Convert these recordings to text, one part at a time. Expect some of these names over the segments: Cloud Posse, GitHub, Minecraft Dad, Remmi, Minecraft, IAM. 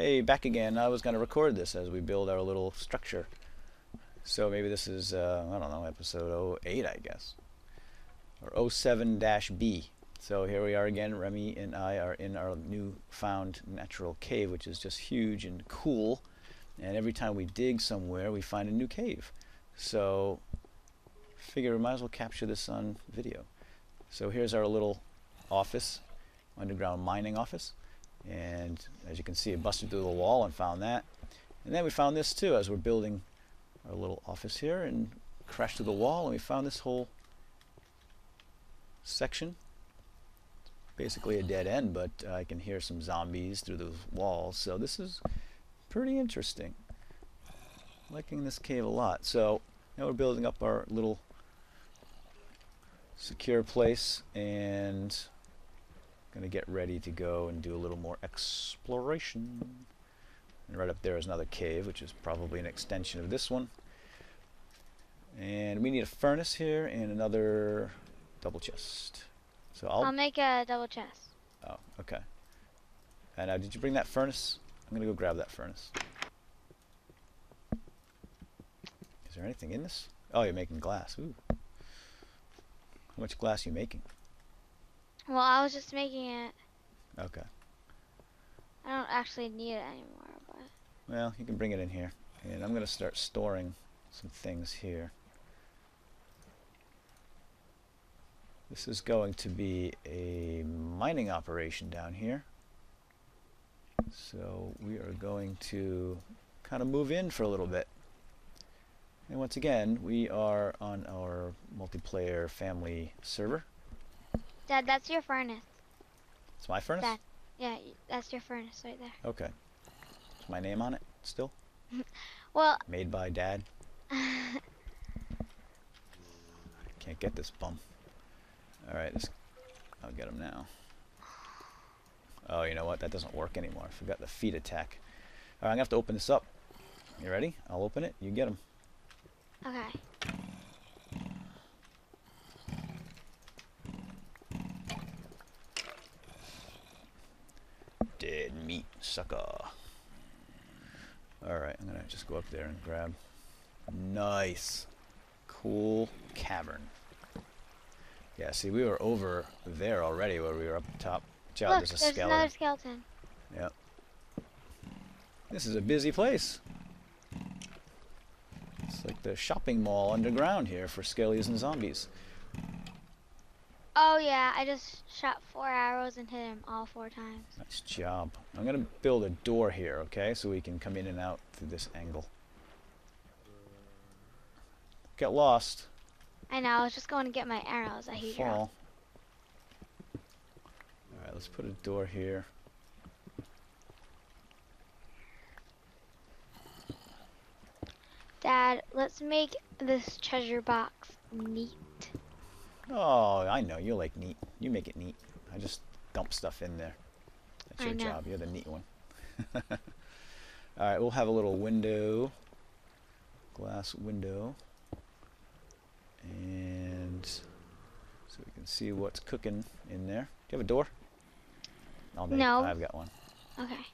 Hey, back again. I was going to record this as we build our little structure. So maybe this is, I don't know, episode 08, I guess. Or 07-B. So here we are again. Remmi and I are in our newfound natural cave, which is just huge and cool. And every time we dig somewhere, we find a new cave. So figure we might as well capture this on video. So here's our little office, underground mining office. And as you can see, it busted through the wall and found that. And then we found this too as we're building our little office here, and crashed through the wall and we found this whole section. It's basically a dead end, but I can hear some zombies through those walls. So this is pretty interesting. Liking this cave a lot. So now we're building up our little secure place and going to get ready to go and do a little more exploration. And right up there is another cave, which is probably an extension of this one. And we need a furnace here and another double chest. So I'll make a double chest. Oh, okay. And did you bring that furnace? I'm going to go grab that furnace. Is there anything in this? Oh, you're making glass. Ooh. How much glass are you making? Well, I was just making it. Okay. I don't actually need it anymore, but... Well, you can bring it in here. And I'm going to start storing some things here. This is going to be a mining operation down here. So we are going to kind of move in for a little bit. And once again, we are on our multiplayer family server. Dad, that's your furnace. It's my furnace? Dad. Yeah, that's your furnace right there. Okay. Is my name on it still? Well... Made by Dad. I can't get this bum. Alright, I'll get him now. Oh, you know what? That doesn't work anymore. I forgot the feet attack. Alright, I'm going to have to open this up. You ready? I'll open it. You get him. Okay. Meat sucker. Alright, I'm gonna just go up there and grab. Nice. Cool cavern. Yeah, see, we were over there already where we were up top. Child, look, there's another skeleton. Yep. This is a busy place. It's like the shopping mall underground here for skellies and zombies. Oh yeah, I just shot 4 arrows and hit him all 4 times. Nice job. I'm going to build a door here, okay? So we can come in and out through this angle. Get lost. I know, I was just going to get my arrows. I hate fall. Arrows. Alright, let's put a door here. Dad, let's make this treasure box neat. Oh, I know. You like neat. You make it neat. I just dump stuff in there. That's your job. You're the neat one. Alright, we'll have a little window. Glass window. And so we can see what's cooking in there. Do you have a door? I'll make it. I've got one. Okay.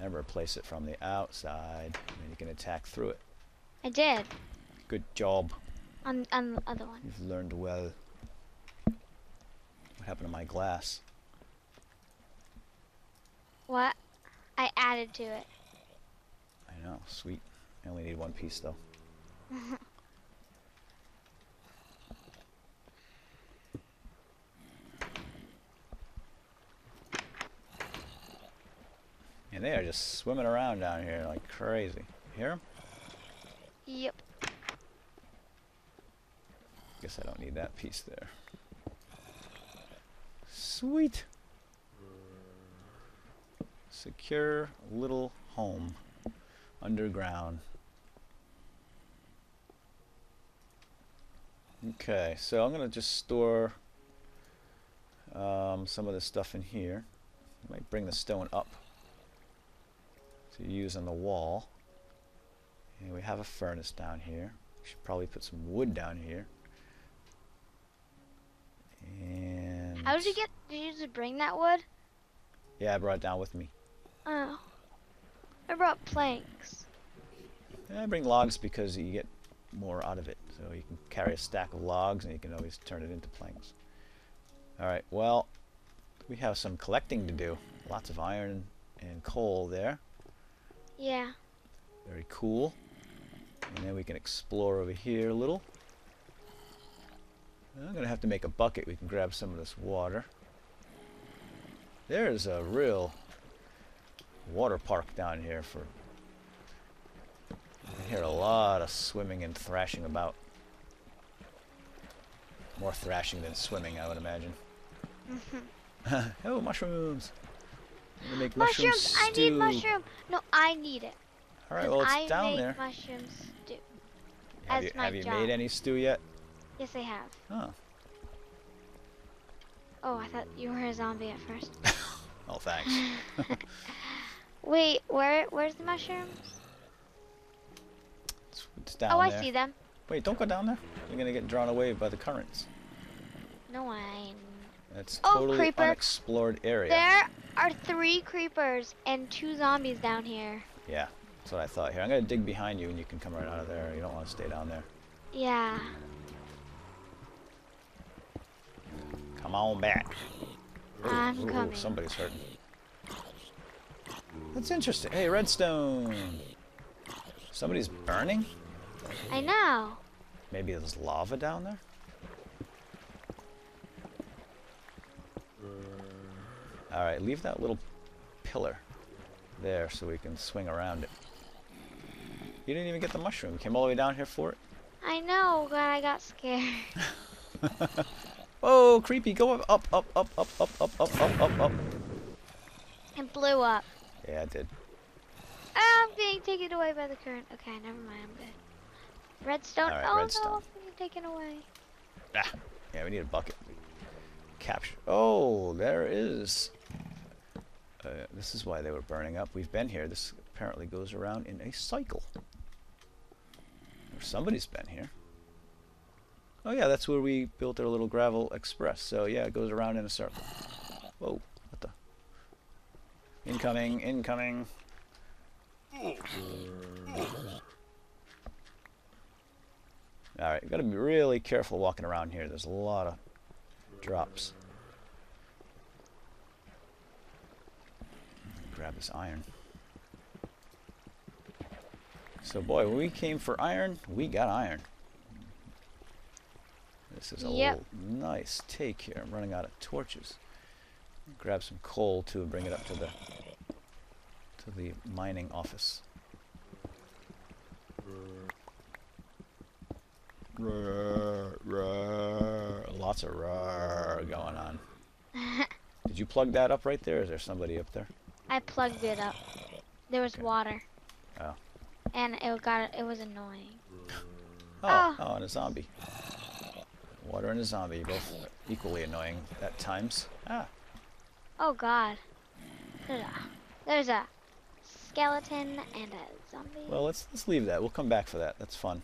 And replace it from the outside. And you can attack through it. I did. Good job. On the other one. You've learned well. What happened to my glass? What? I added to it. I know. Sweet. I only need 1 piece, though. And they are just swimming around down here like crazy. You hear them? Yep. Guess I don't need that piece there. Sweet. Secure little home. Underground. Okay, so I'm going to just store some of this stuff in here. I might bring the stone up to use on the wall. And we have a furnace down here. We should probably put some wood down here. And How did you get? Did you just bring that wood? Yeah, I brought it down with me. Oh, I brought planks. Yeah, I bring logs because you get more out of it. So you can carry a stack of logs, and you can always turn it into planks. All right. Well, we have some collecting to do. Lots of iron and coal there. Yeah. Very cool. And then we can explore over here a little. I'm going to have to make a bucket. We can grab some of this water. There's a real water park down here for... I hear a lot of swimming and thrashing about. More thrashing than swimming, I would imagine. Mm-hmm. Oh, mushrooms! I'm gonna make mushrooms! I need mushroom! No, I need it. Alright, well, it's down there. I make mushroom stew. Have you made any stew yet? Yes, I have. Oh. Oh, I thought you were a zombie at first. Oh, thanks. Wait, where's the mushrooms? It's down there. Oh, I see them. Wait, don't go down there. You're gonna get drawn away by the currents. No, I'm... That's totally unexplored area. There are 3 creepers and 2 zombies down here. Yeah, that's what I thought. Here, I'm gonna dig behind you and you can come right out of there. You don't want to stay down there. Yeah. Come on back. Ooh, I'm coming. Ooh, somebody's hurting. That's interesting. Hey, redstone. Somebody's burning? I know. Maybe there's lava down there? Alright, leave that little pillar there so we can swing around it. You didn't even get the mushroom. You came all the way down here for it? I know, but I got scared. Oh, creepy! Go up. It blew up. Yeah, it did. I'm being taken away by the current. Okay, never mind. I'm good. Redstone. Right, oh redstone. No, I'm being taken away. Ah, yeah, we need a bucket. Capture. Oh, there is. This is why they were burning up. We've been here. This apparently goes around in a cycle. Or somebody's been here. Oh yeah, that's where we built our little gravel express. So yeah, it goes around in a circle. Whoa, what the? Incoming, incoming. Alright, you gotta be really careful walking around here. There's a lot of drops. Grab this iron. So boy, when we came for iron, we got iron. This is a little nice take here. I'm running out of torches. Grab some coal too and bring it up to the mining office. Lots of going on. Did you plug that up right there? Is there somebody up there? I plugged it up. There was water. Oh. And it was annoying. Oh, and a zombie. Water and a zombie, both equally annoying at times. Ah. Oh god. There's a skeleton and a zombie. Well, let's leave that. We'll come back for that. That's fun.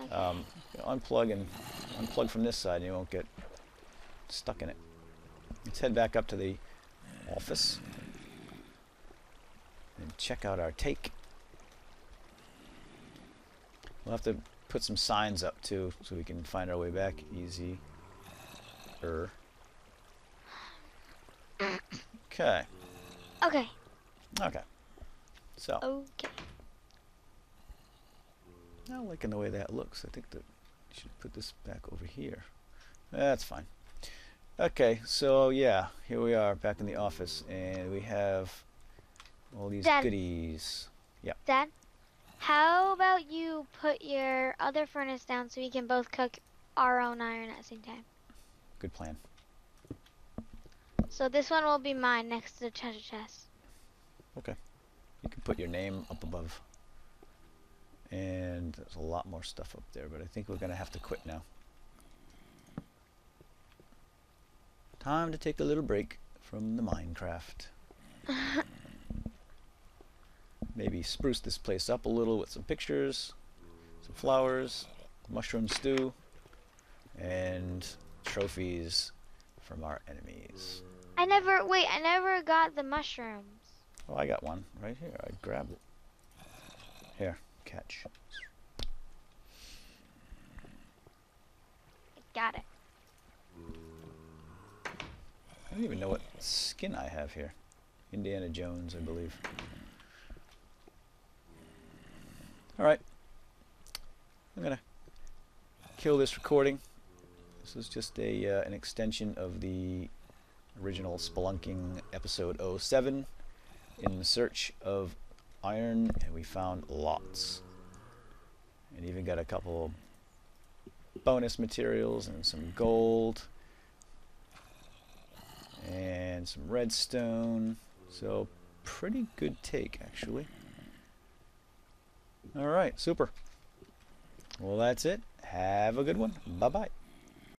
Okay. Unplug from this side, and you won't get stuck in it. Let's head back up to the office and check out our take. We'll have to put some signs up too, so we can find our way back easy. Okay. Okay. Okay. So. Okay. Not liking the way that looks. I think that you should put this back over here. That's fine. Okay. So yeah, here we are back in the office, and we have all these goodies. Yep. Dad? How about you put your other furnace down so we can both cook our own iron at the same time? Good plan. So this one will be mine next to the treasure chest. Okay. You can put your name up above. And there's a lot more stuff up there, but I think we're going to have to quit now. Time to take a little break from the Minecraft. Maybe spruce this place up a little with some pictures, some flowers, mushroom stew, and trophies from our enemies. I never got the mushrooms. Well, I got one right here. I grabbed it. Here, catch. Got it. I don't even know what skin I have here. Indiana Jones, I believe. Alright. I'm gonna kill this recording. This is just a an extension of the original Spelunking episode 07. In search of iron, and we found lots. And even got a couple bonus materials and some gold and some redstone, so pretty good take actually. All right, super. Well, that's it. Have a good one. Bye bye.